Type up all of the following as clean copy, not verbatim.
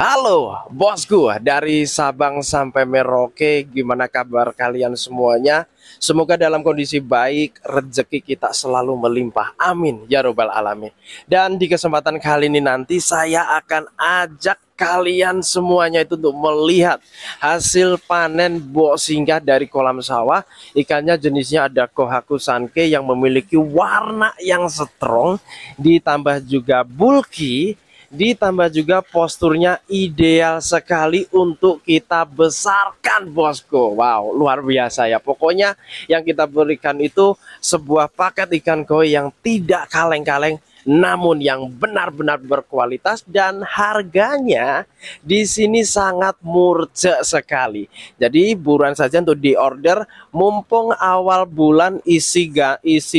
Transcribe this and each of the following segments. Halo bosku, dari Sabang sampai Merauke, gimana kabar kalian semuanya? Semoga dalam kondisi baik, rezeki kita selalu melimpah, amin ya robbal alamin. Dan di kesempatan kali ini nanti saya akan ajak kalian semuanya itu untuk melihat hasil panen mbok singgah dari kolam sawah. Ikannya jenisnya ada Kohaku Sanke yang memiliki warna yang strong, ditambah juga bulky, ditambah juga posturnya ideal sekali untuk kita besarkan bosku. Wow, luar biasa ya. Pokoknya yang kita berikan itu sebuah paket ikan koi yang tidak kaleng-kaleng, namun yang benar-benar berkualitas, dan harganya di sini sangat murah sekali. Jadi buruan saja untuk diorder, mumpung awal bulan isi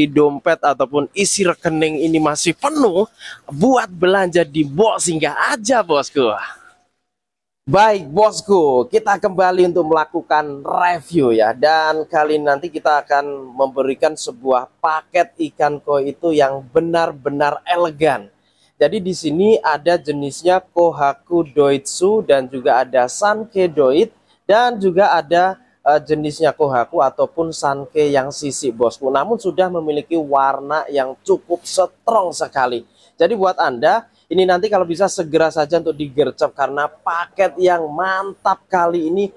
dompet ataupun isi rekening ini masih penuh buat belanja di Mbok Singgah aja bosku. Baik bosku, kita kembali untuk melakukan review ya. Dan kali ini nanti kita akan memberikan sebuah paket ikan koi itu yang benar-benar elegan. Jadi di sini ada jenisnya Kohaku Doitsu dan juga ada Sanke Doitsu dan juga ada jenisnya Kohaku ataupun Sanke yang sisi bosku. Namun sudah memiliki warna yang cukup strong sekali. Jadi buat Anda, ini nanti kalau bisa segera saja untuk digercep, karena paket yang mantap kali ini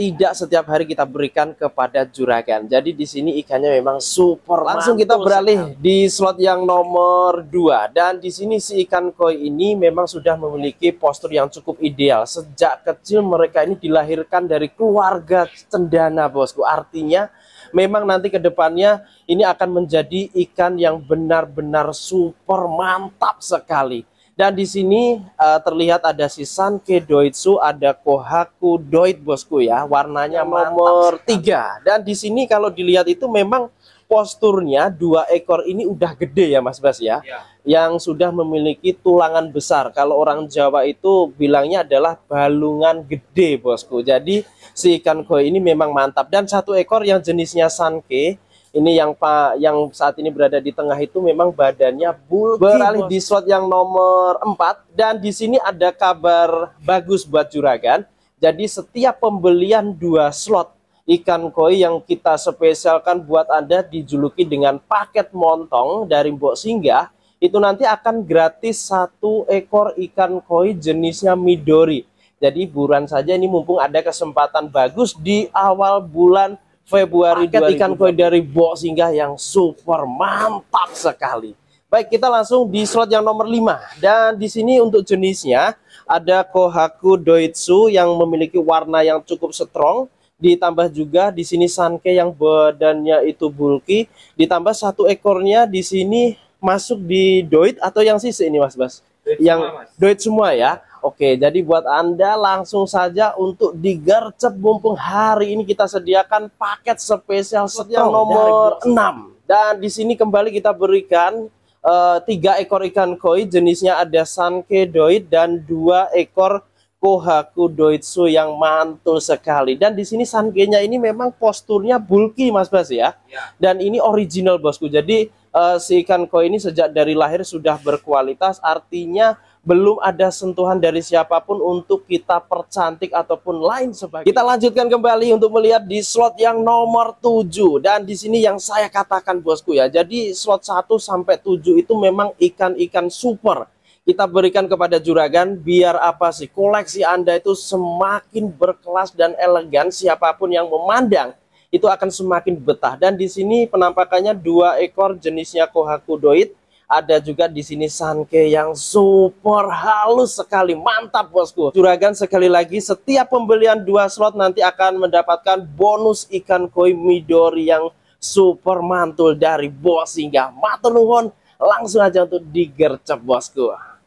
tidak setiap hari kita berikan kepada juragan. Jadi di sini ikannya memang super. Langsung kita beralih di slot yang nomor 2. Dan di sini si ikan koi ini memang sudah memiliki postur yang cukup ideal. Sejak kecil mereka ini dilahirkan dari keluarga cendana bosku. Artinya memang nanti ke depannya ini akan menjadi ikan yang benar-benar super mantap sekali. Dan di sini terlihat ada si Sanke Doitsu, ada Kohaku Doitsu bosku ya, warnanya nomor 3. Dan di sini kalau dilihat itu memang posturnya dua ekor ini udah gede ya Mas Bas ya, yang sudah memiliki tulangan besar. Kalau orang Jawa itu bilangnya adalah balungan gede bosku. Jadi si ikan koi ini memang mantap. Dan satu ekor yang jenisnya Sanke ini yang saat ini berada di tengah itu memang badannya bulky. Beralih di slot yang nomor 4. Dan di sini ada kabar bagus buat juragan. Jadi setiap pembelian 2 slot ikan koi yang kita spesialkan buat Anda dijuluki dengan paket montong dari Mbok Singgah, itu nanti akan gratis 1 ekor ikan koi jenisnya Midori. Jadi buruan saja, ini mumpung ada kesempatan bagus di awal bulan Februari. Paket ikan koi dari Mbok Singgah yang super mantap sekali. Baik, kita langsung di slot yang nomor 5. Dan di sini untuk jenisnya ada Kohaku Doitsu yang memiliki warna yang cukup strong, ditambah juga di sini Sanke yang badannya itu bulky, ditambah satu ekornya di sini masuk di Doit atau yang sisi ini Mas Bas? Doit semua ya. Oke, jadi buat Anda langsung saja untuk digercep, mumpung hari ini kita sediakan paket spesial yang nomor 6. Dan di sini kembali kita berikan 3 ekor ikan koi jenisnya ada Sanke Doitsu dan 2 ekor Kohaku Doitsu yang mantul sekali. Dan di sini Sankenya ini memang posturnya bulky Mas Bas ya. Dan ini original bosku. Jadi si ikan koi ini sejak dari lahir sudah berkualitas, artinya belum ada sentuhan dari siapapun untuk kita percantik ataupun lain sebagainya. Kita lanjutkan kembali untuk melihat di slot yang nomor 7. Dan di sini yang saya katakan bosku ya, jadi slot 1 sampai 7 itu memang ikan-ikan super. Kita berikan kepada juragan biar apa sih, koleksi Anda itu semakin berkelas dan elegan. Siapapun yang memandang itu akan semakin betah. Dan di sini penampakannya 2 ekor jenisnya Kohaku Doitsu. Ada juga di sini Sanke yang super halus sekali, mantap bosku. Juragan sekali lagi, setiap pembelian 2 slot nanti akan mendapatkan bonus ikan koi Midori yang super mantul dari Mbok Singgah. Matur nuwun, langsung aja untuk digercep bosku.